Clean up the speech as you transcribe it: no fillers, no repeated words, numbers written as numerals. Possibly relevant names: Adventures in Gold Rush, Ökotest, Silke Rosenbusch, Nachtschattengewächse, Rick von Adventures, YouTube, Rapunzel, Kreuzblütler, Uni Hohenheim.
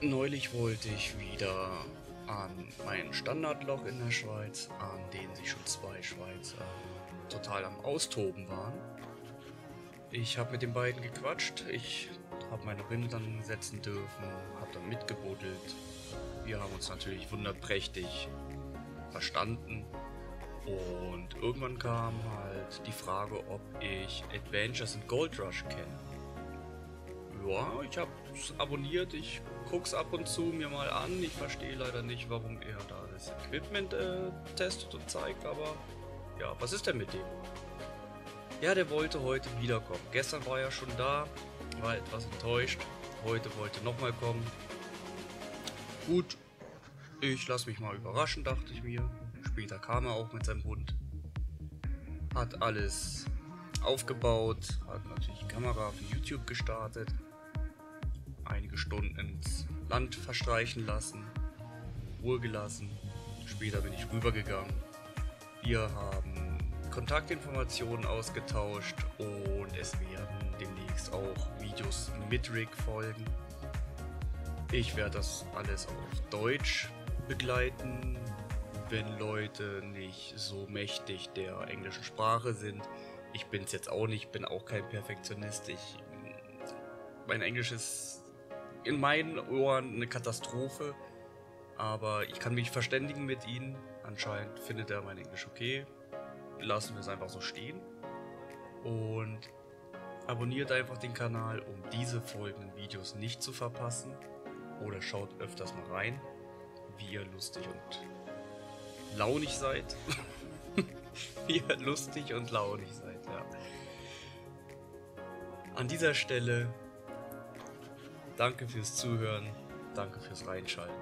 Neulich wollte ich wieder an meinen Standardlog in der Schweiz, an denen sich schon zwei Schweizer total am Austoben waren. Ich habe mit den beiden gequatscht, ich habe meine Rindern setzen dürfen, habe dann mitgebuddelt. Wir haben uns natürlich wunderprächtig verstanden. Und irgendwann kam halt die Frage, ob ich Adventures in Gold Rush kenne. Ja, ich hab's abonniert, ich guck's ab und zu mir mal an. Ich verstehe leider nicht, warum er da das Equipment testet und zeigt, aber ja, was ist denn mit dem? Ja, der wollte heute wiederkommen. Gestern war er schon da, war etwas enttäuscht. Heute wollte er nochmal kommen. Gut, ich lasse mich mal überraschen, dachte ich mir. Später kam er auch mit seinem Hund, hat alles aufgebaut, hat natürlich die Kamera für YouTube gestartet, einige Stunden ins Land verstreichen lassen, Ruhe gelassen. Später bin ich rübergegangen. Wir haben Kontaktinformationen ausgetauscht und es werden demnächst auch Videos mit Rick folgen. Ich werde das alles auf Deutsch begleiten. Wenn Leute nicht so mächtig der englischen Sprache sind. Ich bin es jetzt auch nicht, bin auch kein Perfektionist. Mein Englisch ist in meinen Ohren eine Katastrophe, aber ich kann mich verständigen mit ihnen. Anscheinend findet er mein Englisch okay. Lassen wir es einfach so stehen. Und abonniert einfach den Kanal, um diese folgenden Videos nicht zu verpassen. Oder schaut öfters mal rein, wie ihr lustig und launig seid. Wie ihr lustig und launig seid, ja. An dieser Stelle danke fürs Zuhören, danke fürs Reinschalten.